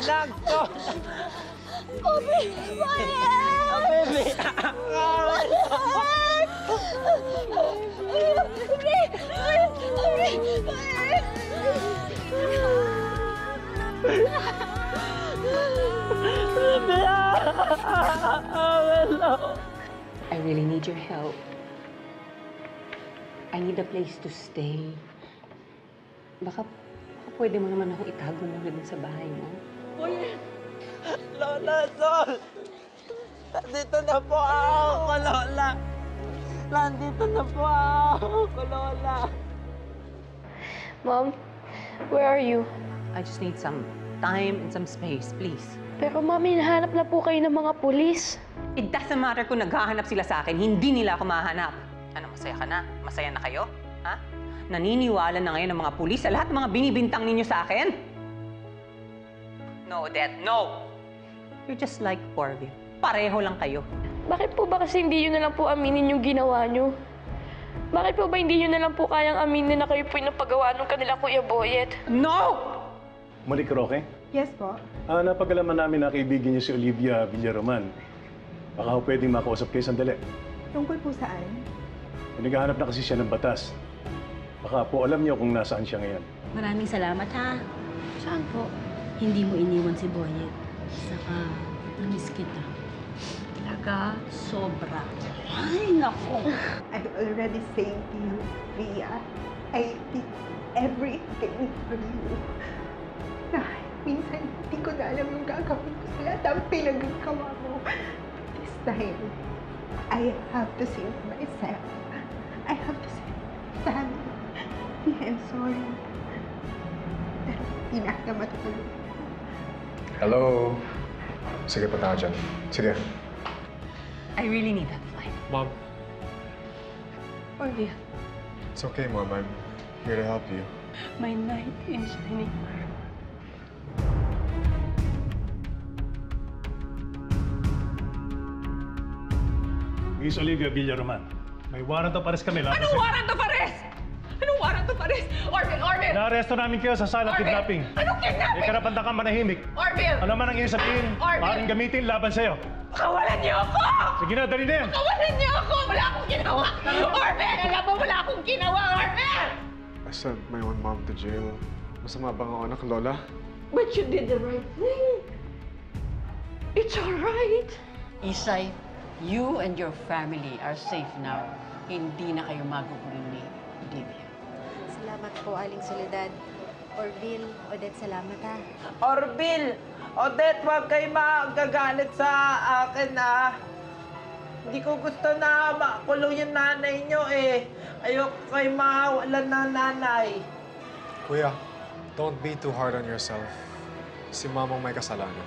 Ginagto! Aubrey! Boyet! Baby! Boyet! Aubrey! Aubrey! Boyet! I really need your help. I need a place to stay. Baka pwede mo naman ako itago na rin sa bahay mo. Boyet! Lola Sol! Nandito na po ako, Lola! Nandito na po ako, Lola! Mom, where are you? I just need some time and some space, please. Pero, Mommy, nahanap na po kayo ng mga pulis. It doesn't matter kung naghahanap sila sa akin. Hindi nila ako mahanap. Ano, masaya ka na? Masaya na kayo? Ha? Naniniwala na ngayon ng mga pulis sa lahat ng mga binibintang ninyo sa akin? No, Dad, no! You're just like Orville. Pareho lang kayo. Bakit po ba kasi hindi nyo na lang po aminin yung ginawa nyo? Bakit po ba hindi nyo na lang po kayang aminin na kayo po yung napagawa ng kanila Kuya Boyet? No! Monique Roque? Yes po? Napagalaman namin na kaibigan niyo si Olivia Villaroman. Baka po pwedeng makausap kayo sandali. Tungkol po saan? Naghahanap na kasi siya ng batas. Baka po alam niyo kung nasaan siya ngayon. Maraming salamat, ha? Saan po? Hindi mo iniwan si Boyet. Saka, namiss kita. Talaga, sobra. Ay, naku! I'm already saying to you, Rhea, I did everything for you. Na, minsan, hindi ko na alam yung gagawin ko sa lahat ang pinagkakawa mo. This time, I have to save myself. I have to say, Sammy, I'm sorry. Pero hindi na matulog. Hello? Sige, punta ka dyan. Sige. I really need that flight. Mom. Olivia. It's okay, Mom. I'm here to help you. My knight in shining armor. Miss Olivia Villaroman. May warrant of arrest kami. Anong warrant of arrest? Anong warrant of arrest? Orville! Orville! Naaresto namin kayo sa sana kidnapping. Anong kidnapping? May karapatan kang manahimik. Orville! Ano man ang isabihin, maaaring gamitin laban sa'yo. Pakawalan niyo ako! Sige na, dali na yan. Pakawalan niyo ako! Wala akong ginawa! Orville! Alam mo, wala akong ginawa, Orville! I sent my own mom to jail. Masama bang ang anak, Lola? But you did the right thing. It's all right. Isay, you and your family are safe now. Hindi na kayo magugulo ni Olivia. Salamat po, Aling Soledad. Orville, Odette, salamat ha. Orville! Odette, huwag kayo magagalit sa akin ha. Hindi ko gusto na makulong yung nanay nyo eh. Ayoko kayo mawalan na nanay. Kuya, don't be too hard on yourself. Si Mamang may kasalanan.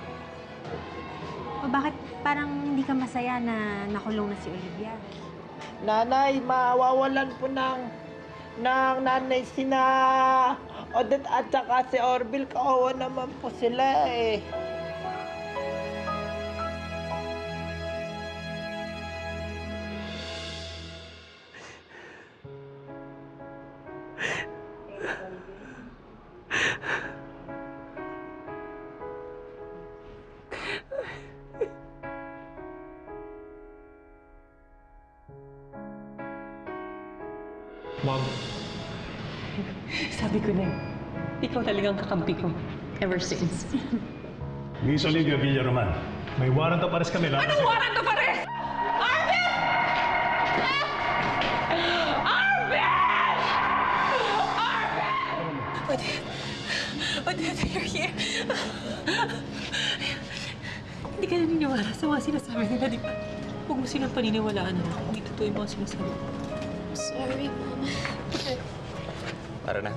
O bakit parang hindi ka masaya na nakulong na si Olivia? Nanay, mawawalan po ng nanay sina Odette at saka si Orville. Kawawa naman po sila eh. Mom. Sabi ko na, ikaw talagang kakampi ko. Ever since. Miss Olivia Villaroman, may warrant of arrest kami. Anong warrant of arrest? Arville! Arville! Arville! Odette, you're here. Hindi ka naniniwala sa mga sinasabi nila, di ba? Huwag mo silang paniniwalaan na hindi totoo yung mga sinasabi. Sorry, Mama. Para na.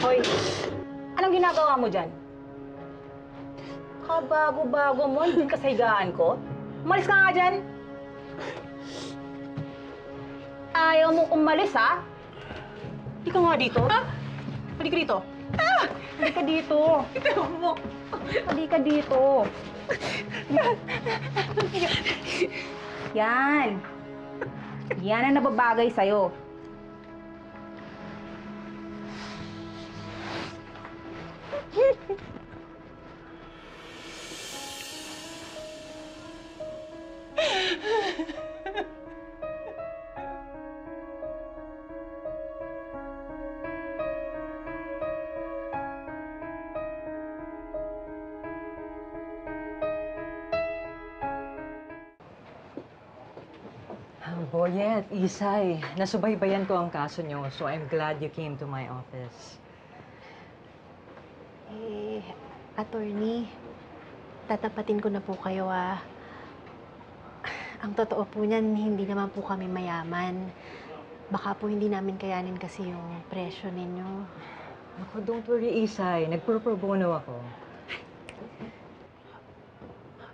Hoy, anong ginagawa mo dyan? Kabago-bago mo, hindi ka sa higaan ko. Umalis ka nga dyan! Ayaw mong umalis, ha? Hindi ka nga dito. Ha? Hindi ka dito. Ah! Hindi ka dito. Ito mo. Hindi ka dito. Yan. Yan ang nababagay sa'yo. Boyet, Isay, nasubaybayan ko ang kaso niyo, so I'm glad you came to my office. Eh, attorney, tatapatin ko na po kayo, ah. Ang totoo po niyan, hindi naman po kami mayaman. Baka po hindi namin kayanin kasi yung presyo ninyo. Ako, don't worry, Isay. Nagpro-probono ako.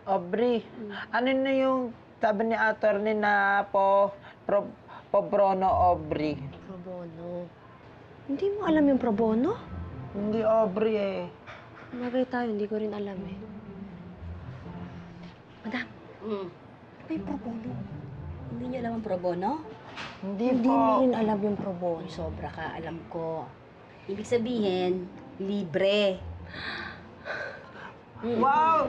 Aubrey, ano na yung sabi ni attorney na pro bono, Aubrey? Pro bono? Hindi mo alam yung pro bono? Hindi, Aubrey, eh. Magay tayo, hindi ko rin alam, eh. Madam, may pro bono. Hindi niyo alam ang pro bono? Hindi po. Hindi mo rin alam yung pro bono. Sobra ka, alam ko. Ibig sabihin, libre. Wow!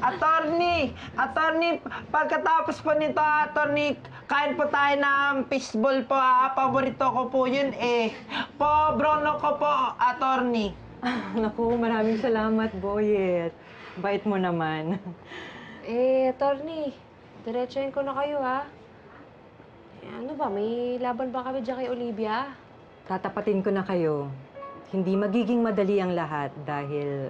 Attorney! Attorney, pagkatapos po nito, attorney, kain po tayo ng fishball po, ha? Paborito ko po yun, eh. Po, brono ko po, attorney. Naku, maraming salamat, Boyet. Bait mo naman. Eh, attorney, diretsuhin ko na kayo, ha? Ano ba, may laban ba kami dyan kay Olivia? Tatapatin ko na kayo. Hindi magiging madali ang lahat dahil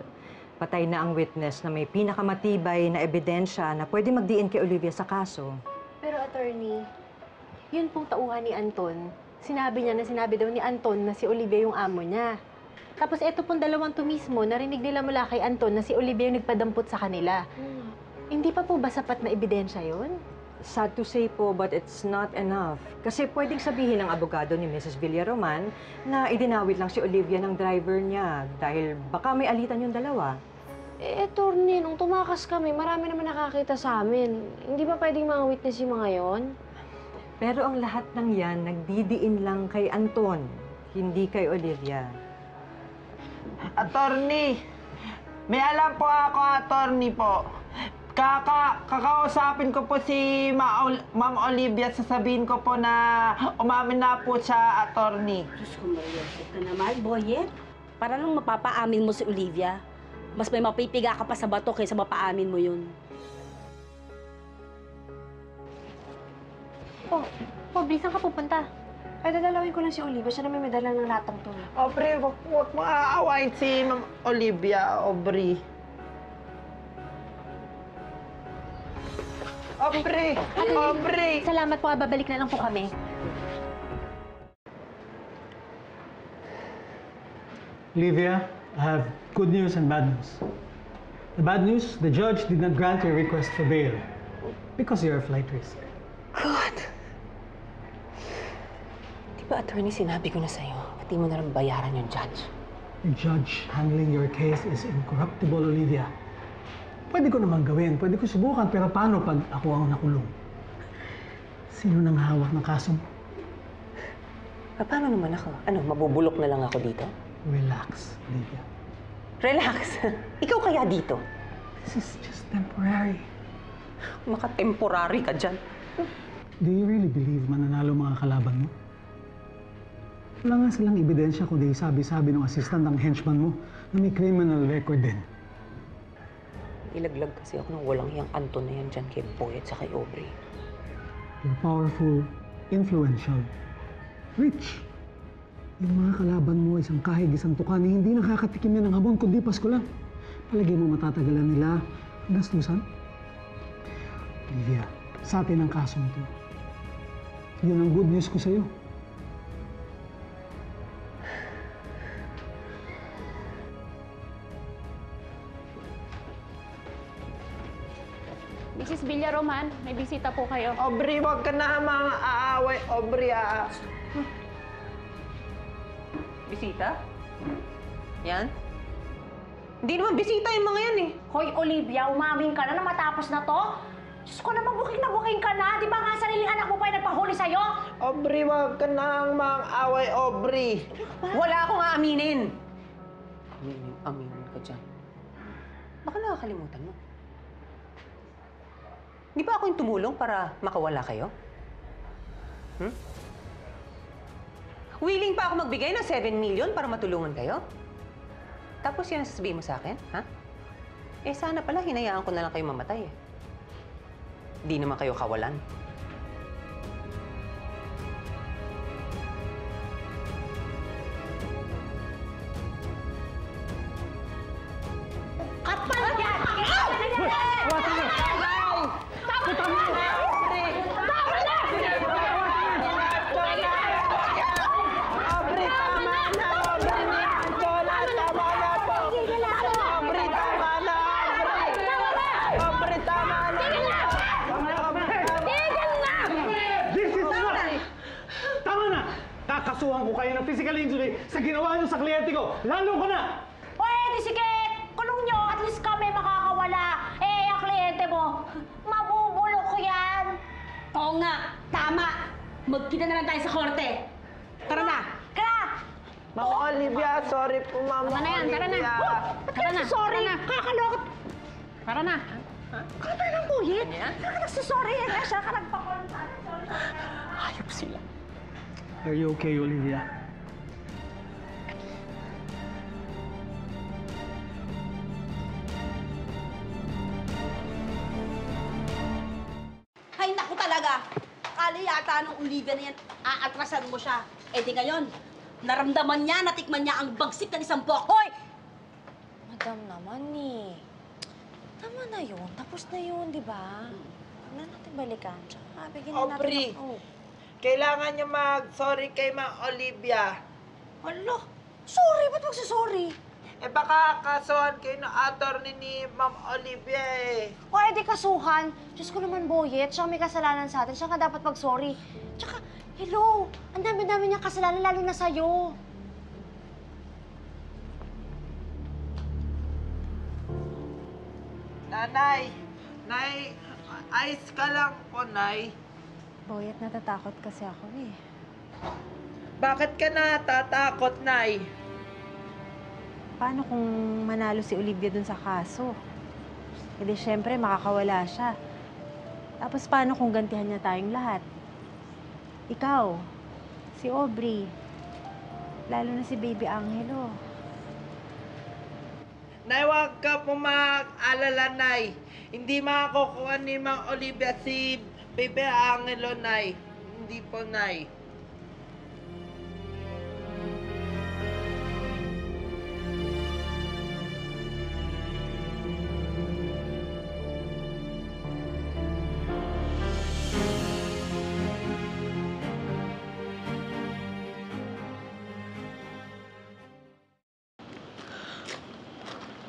patay na ang witness na may pinakamatibay na ebidensya na pwede magdiin kay Olivia sa kaso. Pero, attorney, yun pong tauhan ni Anton. Sinabi niya na sinabi daw ni Anton na si Olivia yung amo niya. Tapos, eto pong dalawang to mismo, narinig nila mula kay Anton na si Olivia yung nagpadampot sa kanila. Hindi pa po ba sapat na ebidensya yun? Sad to say po, but it's not enough. Kasi pwedeng sabihin ng abogado ni Mrs. Villaroman na idinawit lang si Olivia ng driver niya dahil baka may alitan yung dalawa. Eh, attorney, nung tumakas kami, marami naman nakakita sa amin. Hindi ba pwedeng mga witness yung mga yon? Pero ang lahat ng yan, nagdidiin lang kay Anton, hindi kay Olivia. Attorney! May alam po ako, attorney po. Kakausapin ko po si Ma'am Olivia at sasabihin ko po na umamin na po siya, attorney. Diyos ko, Maria. Ito naman, Boyet. Para nung mapapaamin mo si Olivia, mas may mapipiga ka pa sa bato kaysa mapaamin mo yun. Oh, Brice, saan ka pupunta? Ay, dadalawin ko lang si Olivia. Siya naman may dala ng latang to. Aubrey, huwag mo aawain si Ma'am Olivia, Aubrey. Aubrey! Aubrey! Salamat po. Babalik na lang po kami. Olivia, I have good news and bad news. The bad news, the judge did not grant your request for bail because you're a flight risk. God! Di ba, attorney, sinabi ko na sa'yo, pati mo na lang bayaran yung judge? The judge handling your case is incorruptible, Olivia. Pwede ko naman gawin, pwede ko subukan, pero paano pag ako ang nakulong? Sino nang hawak ng kaso mo? Paano naman ako? Ano, mabubulok na lang ako dito? Relax, Olivia. Relax? Ikaw kaya dito? This is just temporary. Maka-temporary ka dyan. Do you really believe mananalo mga kalaban mo? Wala nga silang ebidensya kundi sabi-sabi ng assistant ng henchman mo na may criminal record din. Ilaglag kasi ako ng walang hiyang Anton na yan dyan kay Boyet sa kay Aubrey. You're powerful, influential, rich. Yung mga kalaban mo, isang kahig, isang tukani, hindi nakakatikim yan ng habon, kundi Pasko lang. Palagi mo matatagalan nila ang gastusan. Olivia, sa atin ang kaso nito. Yun ang good news ko sa'yo. Mrs. Villaroman, may bisita po kayo. Aubrey, huwag ka na mga aaway, Aubrey, Bisita? Yan? Hindi naman bisita yung mga yan eh. Hoy, Olivia, umaming ka na na matapos na to. Diyos ko naman, booking ka na. Di ba nga sariling anak mo pa yung nagpahuli sa'yo? Aubrey, wag ka nang mang-away, Aubrey. Wala akong aaminin. Aminin ka dyan. Baka nakakalimutan mo. Di ba ako yung tumulong para makawala kayo? Hmm? Willing pa ako magbigay ng 7 million para matulungan kayo? Tapos yan ang sasabihin mo sa akin, ha? Eh sana pala hinayaan ko na lang kayo mamatay eh. Di naman kayo kawalan. Kasuhan ko kayo ng physical injury sa ginawa niyo sa kliyente ko. Lalo ko na! Oye, Tisikit! Kulong niyo! At least kami makakawala. Eh, ang kliyente mo, mabubulok ko yan! Oo nga! Tama! Magkita na lang tayo sa korte! Tara na! Kala! Mama Olivia, sorry po, Mama Olivia. Tama na yan, tara na! Oh, ba't ka nagsasorry? Kakalokot! Tara na! Kata ng Boyet! Saka nagsasorry! Siya ka nagpakonta! Ayop sila! Are you okay, Olivia? Hay naku talaga! Akala yata nung Olivia na yan, aatrasan mo siya. Eh di ngayon, naramdaman niya, natikman niya ang bagsik ng isang buhok. Hoy! Madam naman eh. Tama na yun, tapos na yun, di ba? Huwag na natin balikan. Tsaka bigyan na natin ako. Kailangan niya mag-sorry kay Ma Olivia. Alo? Sorry? Ba't magsasorry? Eh baka kasuhan kayo ng attorney ni Ma'am Olivia eh. O edi kasuhan. Diyos ko naman, Boyet. Siya may kasalanan sa atin. Siya ka dapat mag-sorry. Tsaka, hello, ang dami-dami niyang kasalanan, lalo na sa'yo. Nanay, Nay, ayos ka lang po, Nay. Boyet, natatakot kasi ako eh. Bakit ka natatakot, Nay? Paano kung manalo si Olivia dun sa kaso? Hindi, siyempre, makakawala siya. Tapos paano kung gantihan niya tayong lahat? Ikaw, si Aubrey, lalo na si Baby Angelo. Nay, huwag ka po mag-alala, Nay. Hindi makakukuha ni Mang Olivia si Bebe Angelo, Nay. Hindi po, Nay.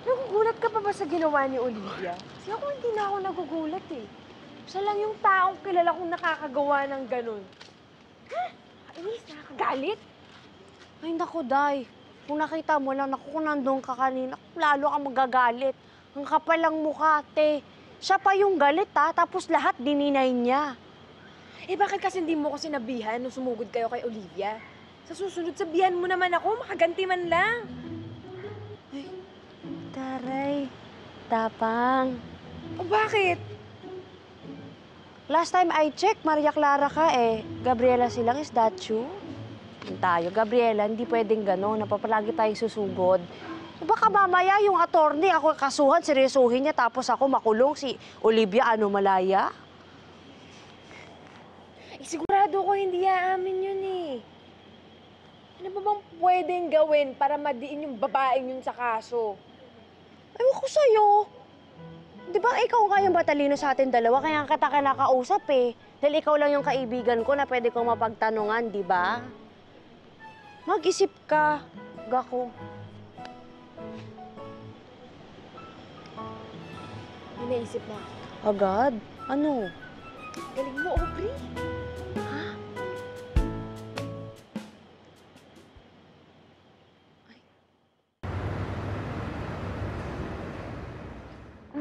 Nagugulat ka pa ba sa ginawa ni Olivia? Kasi ako hindi na ako nagugulat eh. Siya lang yung taong kilala kong nakakagawa ng ganun. Ha? Inis, nakagalit? Ay, naku, Day. Kung nakita mo lang, naku, kung nandun ka kanina, lalo ka magagalit. Ang kapalang mukha, te. Siya pa yung galit, ha? Tapos lahat dininay niya. Eh, bakit kasi hindi mo ko sinabihan nung sumugod kayo kay Olivia? Sa susunod, sabihan mo naman ako, makaganti man lang. Ay, taray. Tapang. O, bakit? Last time I checked, Maria Clara ka eh. Gabriela silang statue. Tayo, Gabriela, hindi pwedeng gano'n. Napapalagi tayong susugod. Baka mamaya yung attorney, ako kasuhan, seryosohin niya, tapos ako makulong si Olivia Anomalaya. Eh, sigurado ko hindi aamin yun eh. Ano ba bang pwedeng gawin para madiin yung babaeng yun sa kaso? Ewan ko sa'yo. Di ba ikaw nga yung matalino sa atin dalawa, kaya kita ka nakausap eh. Dahil ikaw lang yung kaibigan ko na pwede kong mapagtanungan, di ba? Mag-isip ka, Gako. May naisip na ako. Agad? Ano? Galing mo, Aubrey. Ha?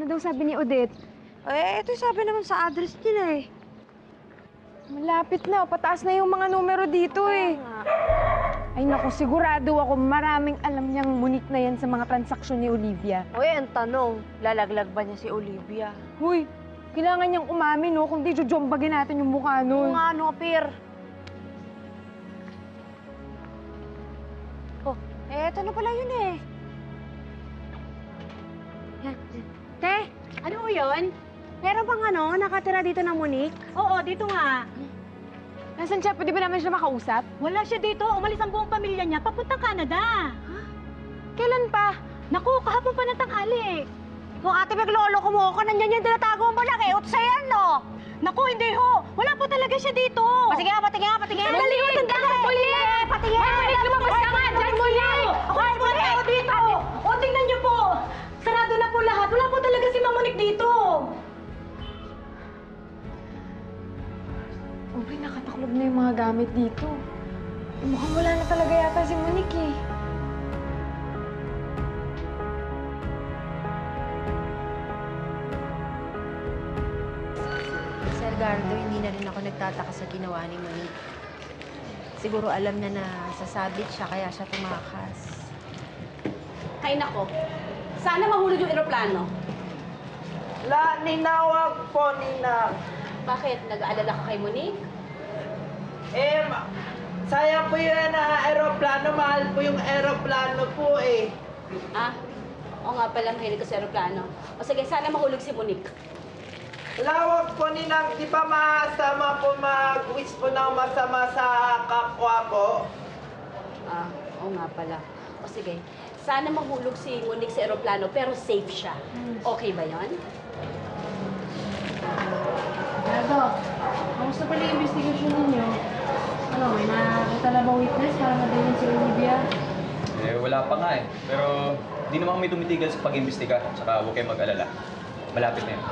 Ano daw sabi ni Odette? Eh, ito sabi naman sa address nila eh. Malapit na. Pataas na yung mga numero dito eh. Ay naku, sigurado ako maraming alam niyang Monique na yan sa mga transaksyon ni Olivia. Uy, ang tanong, lalaglag ba niya si Olivia? Huy, kailangan niyang umamin no, kung di jojombagin natin yung mukha nun. Kung ano, Pir. Oh, eto na pala yun eh. Te, ano yun? Meron bang ano, nakatira dito na Monique? Oo, dito nga. Nasaan siya? Pwede ba namin siya makausap? Wala siya dito. Umalis ang buong pamilya niya. Papuntang Canada. Huh? Kailan pa? Naku, kahapon pa ng tanghali eh. Kung ate maglolo kumuha ko, nandiyan yung tinatago mo lang eh. Utsa yan, no? Naku, hindi ho. Wala po talaga siya dito. Patingin ka, patingin ka, patingin ka. Dali, matanda ka, Boyet! Patingin ka! Monique, lumabas ka nga! Diyan, Boyet! Ay, Boyet! O, dito! O, tingnan niyo po! Sarado na po lahat. Wala po talaga si Ma'am Monique dito. Aubrey, nakataklob na yung mga gamit dito. Mukhang wala na talaga yata si Monique eh. Sir Gardo, hindi na rin ako nagtataka sa ginawa ni Monique. Siguro alam niya na sasabit siya, kaya siya tumakas. Kaya nako, sana mahulog yung eroplano. La, ninawag po, Nina. Bakit? Nag-aalala ka kay Monique? Eh, sayang po yun na aeroplano. Mahal po yung aeroplano po eh. Ah? Oo nga pala, mahilig ko sa aeroplano. O sige, sana mahulog si Monique. Lawag po Ninang, di ba masama po mag-wish po ng masama sa kapwa po? Ah, oo nga pala. O sige, sana mahulog si Monique sa aeroplano pero safe siya. Okay ba yun? Gardo, kamusta pala yung investigasyon ninyo? Ano, may nakakita na ba witness para madalhin si Olivia? Eh, wala pa nga eh. Pero di naman may tumitigil sa pag-imbestiga. Tsaka huwag kayong mag-alala. Malapit na yun.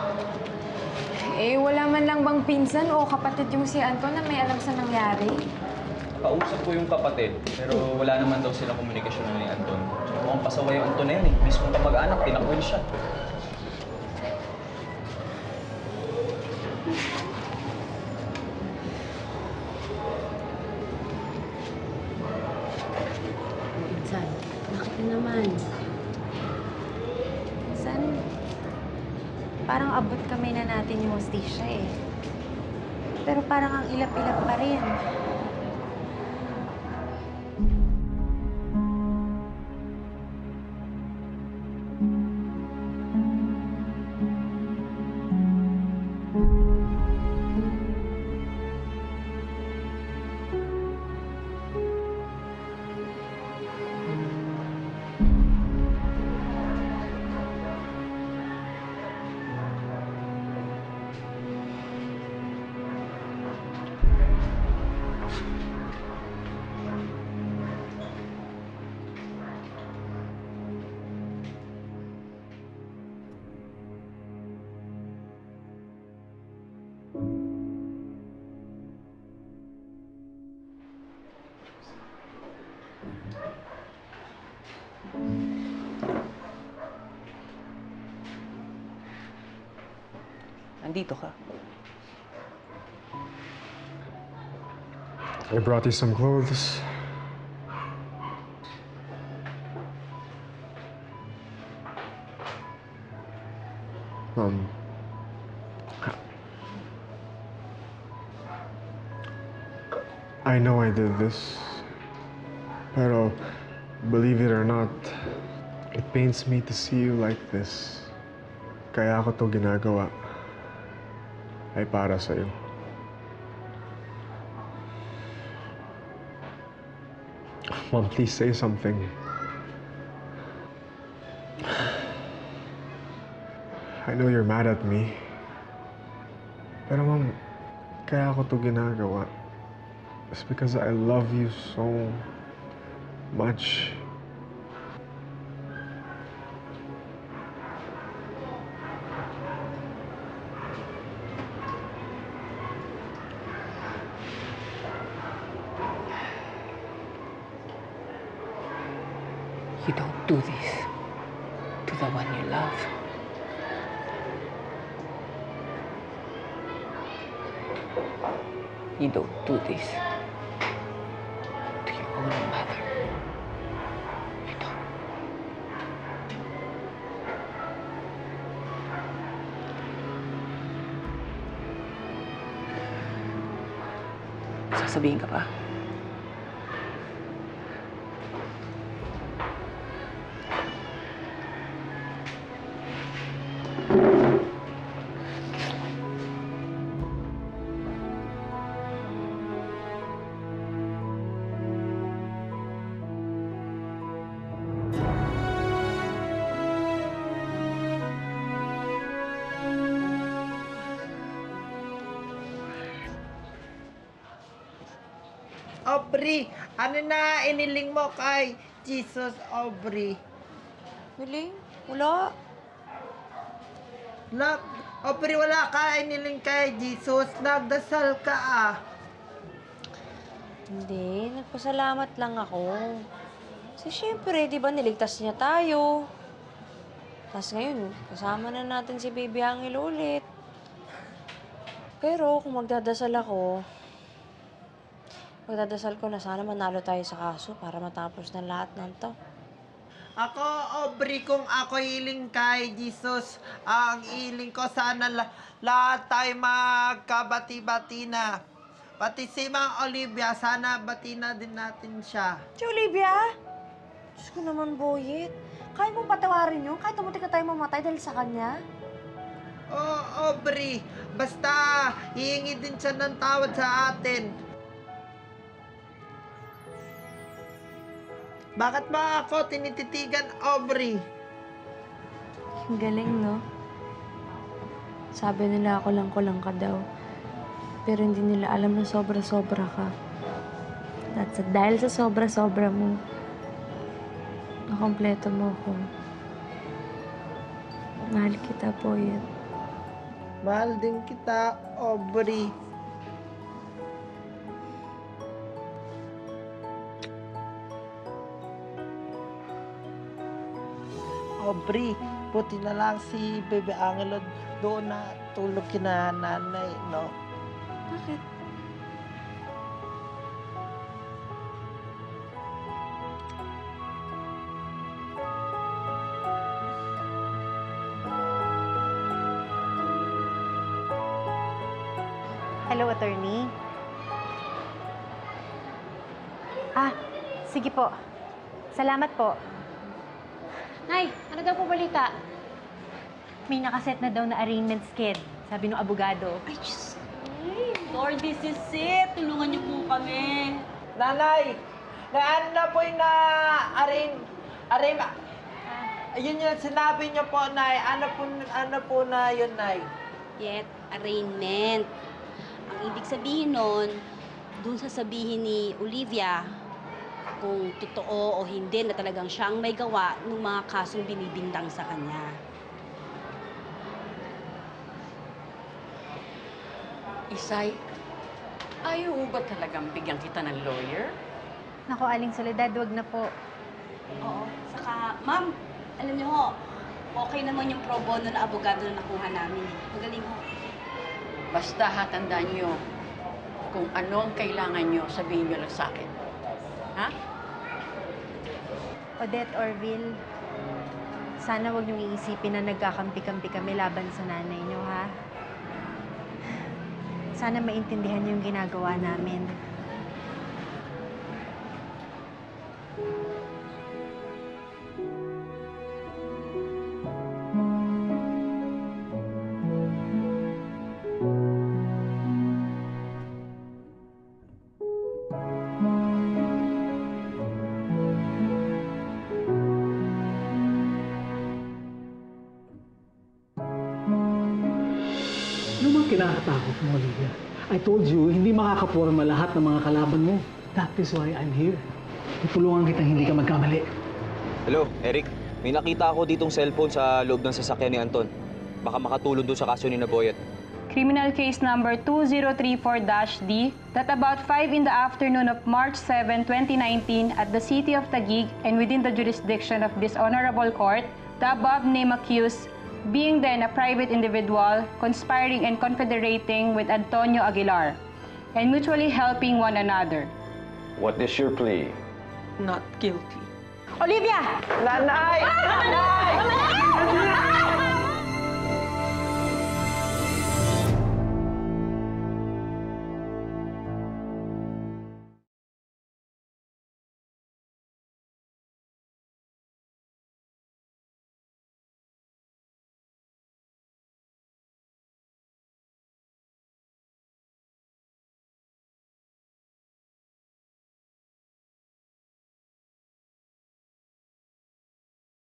Eh, wala man lang bang pinsan o kapatid yung si Anton na may alam sa nangyari? Pausap ko yung kapatid, pero wala naman daw silang komunikasyon ni Anton. Tsaka mukhang pasaway yung Anton na yun eh. Mismo kapag-anak, tinakwil siya. Parang abot kamay na natin yung hostisya eh. Pero parang ang ilap-ilap pa rin. Andito ka. I brought you some clothes. I know I did this, pero believe it or not, it pains me to see you like this. Kaya ako to ginagawa. Ay para sa'yo. Mom, please say something. I know you're mad at me. Pero Mom, kaya ako to ginagawa. It's because I love you so much. You don't do this to the one you love. You don't do this to your own mother. You don't. Sasabihin ka pa? Aubrey, ano na iniling mo kay Jesus, Aubrey? Hiling? Wala. Nag, Aubrey, wala ka iniling kay Jesus. Nagdasal ka, ah. Hindi. Nagpasalamat lang ako. Kasi siyempre, di ba, niligtas niya tayo. Tapos ngayon, kasama na natin si Baby Angel ulit. Pero kung magdadasal ako, pagdadasal ko na sana manalo tayo sa kaso para matapos na lahat nanto. Ako, Aubrey, kung ako hiling kay Jesus, ang hiling ko sana lahat tayo magkabati-bati na. Pati si Mang Olivia, sana bati na din natin siya. Si Olivia? Diyos ko naman, Boyet. Kaya mo patawarin yun? Kahit tumutik na tayo mamatay dahil sa kanya? Oo, Aubrey. Basta, hihingi din siya ng tawad sa atin. Bakit ba ako tinititigan, Aubrey? Ang galing, no? Sabi nila ako lang ka daw. Pero hindi nila alam na sobra-sobra ka. At dahil sa sobra-sobra mo, nakompleto mo ako. Mahal kita, Boyet. Mahal din kita, Aubrey. Aubrey, buti na lang si Baby Angelo doon na tulog kina nanay, no? Bakit? Hello, attorney. Ah, sige po. Salamat po. Nay, ano daw po balita? May nakaset na daw na arraignment skid, sabi ng abogado. Ay, Diyos! Lord, this is it! Tulungan niyo po kami. Nanay, naan na po yung na-arraign. Yun yung sinabi niyo po, Nay. Ano po na yun, Nay? Yet, arraignment. Ang ibig sabihin nun, dun sasabihin ni Olivia, kung totoo o hindi na talagang siyang may gawa ng mga kasong binibintang sa kanya. Isay, ayaw ba talagang bigyan kita ng lawyer? Naku, Aling Soledad, wag na po. Oo. Saka, ma'am, alam niyo ho, okay naman yung pro bono na abogado na nakuha namin. Magaling ho. Basta ha, tandaan niyo, kung ano ang kailangan niyo, sabihin niyo lang sa akin. Ha? Odette, Orville, sana wag niyong iisipin na nagkakampi-kampi kami laban sa nanay niyo, ha? Sana maintindihan niyo yung ginagawa namin. Kinakatakot mo, Olivia. I told you, hindi makakaporma lahat ng mga kalaban mo. That is why I'm here. Tutulungan kitang hindi ka magkamali. Hello, Eric. May nakita ako ditong cellphone sa loob ng sasakyan ni Anton. Baka makatulong doon sa kaso ni Boyet. Criminal Case number 2034-D, that about 5 in the afternoon of March 7, 2019, at the city of Taguig and within the jurisdiction of this honorable court, the above-named accused, being then a private individual conspiring and confederating with Antonio Aguilar and mutually helping one another. What is your plea? Not guilty. Olivia! Nanay! Nanay! Nanay!